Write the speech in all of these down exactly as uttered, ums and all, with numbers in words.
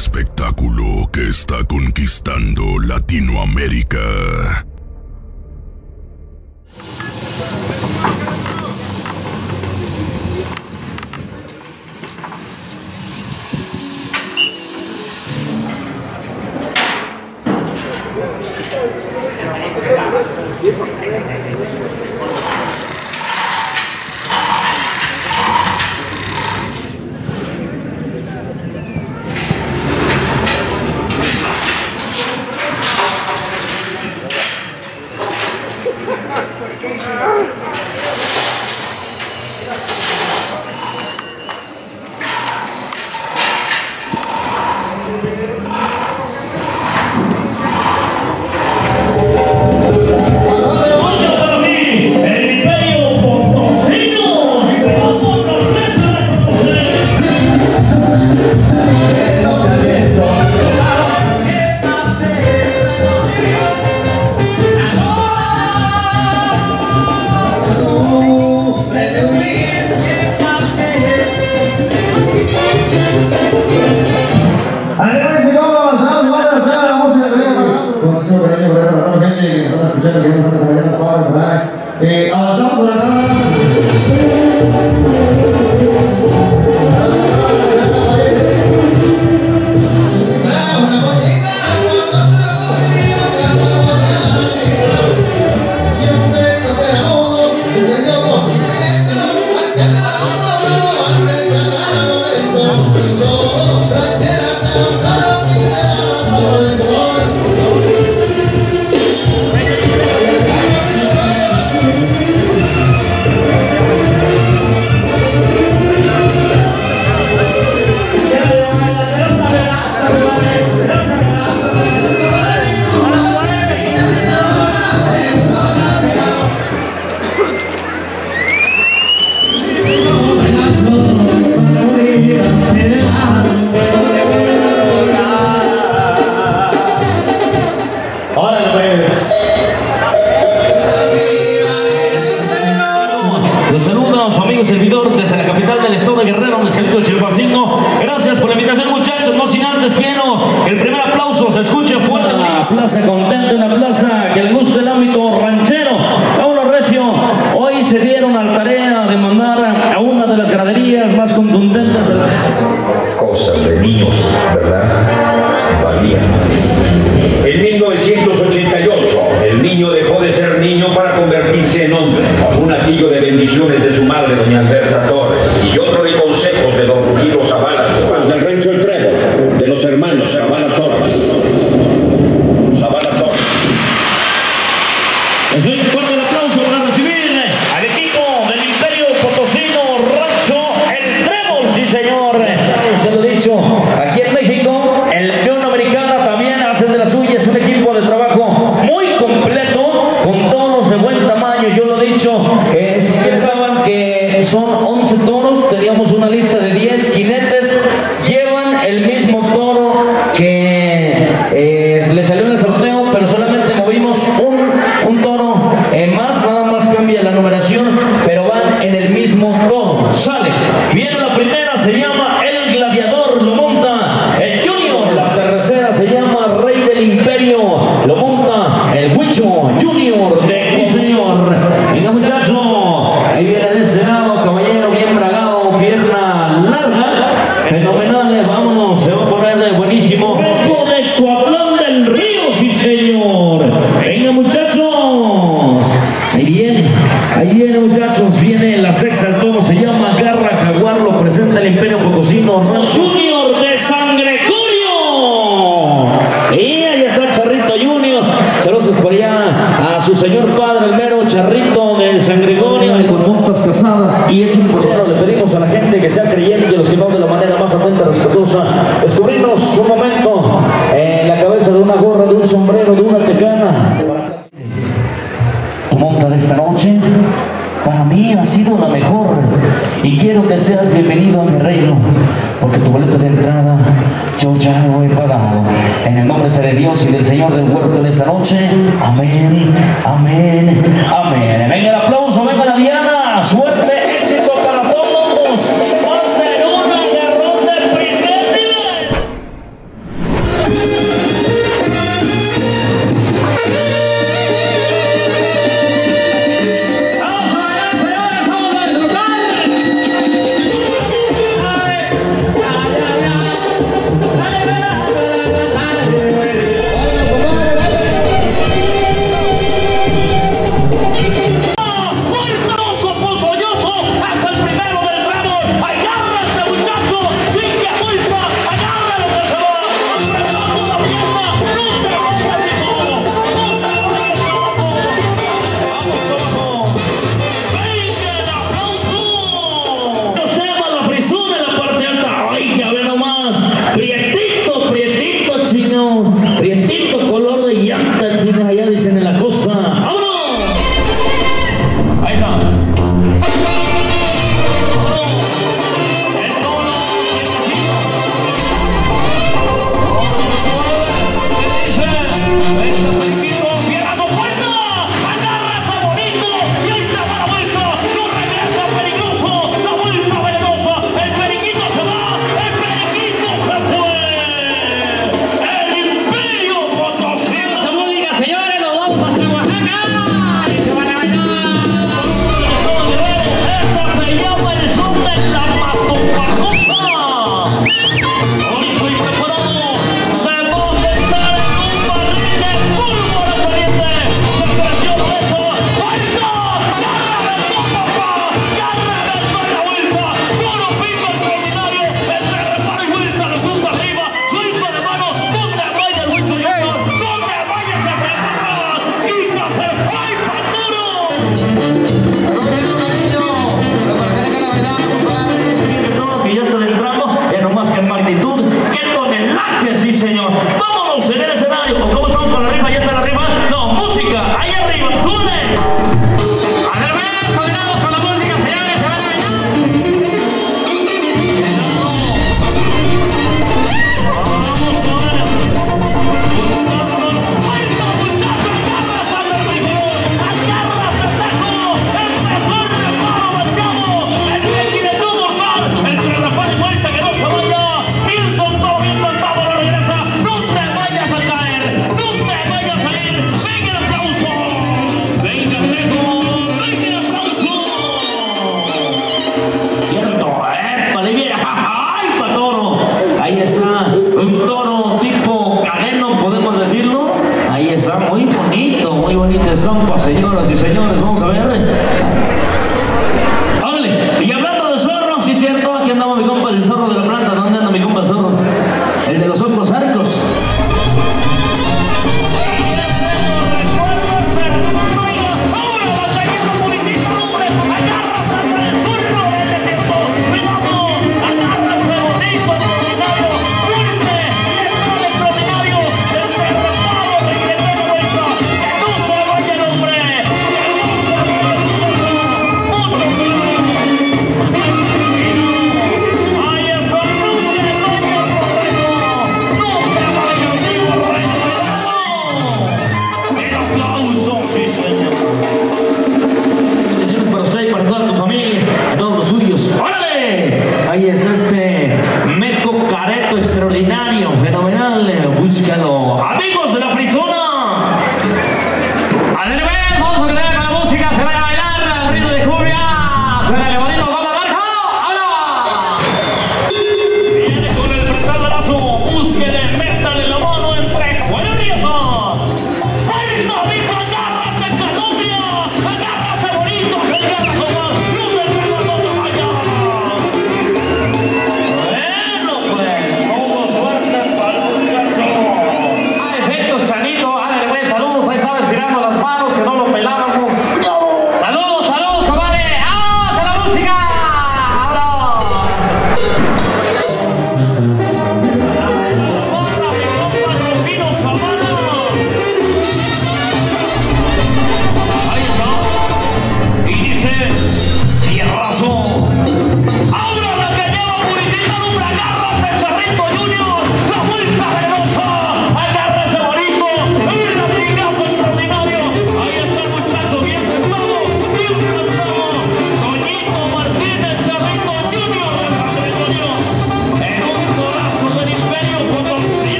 espectáculo que está conquistando Latinoamérica.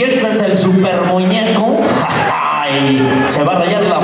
y este es el super muñeco. ¡Ay! Se va a rayar la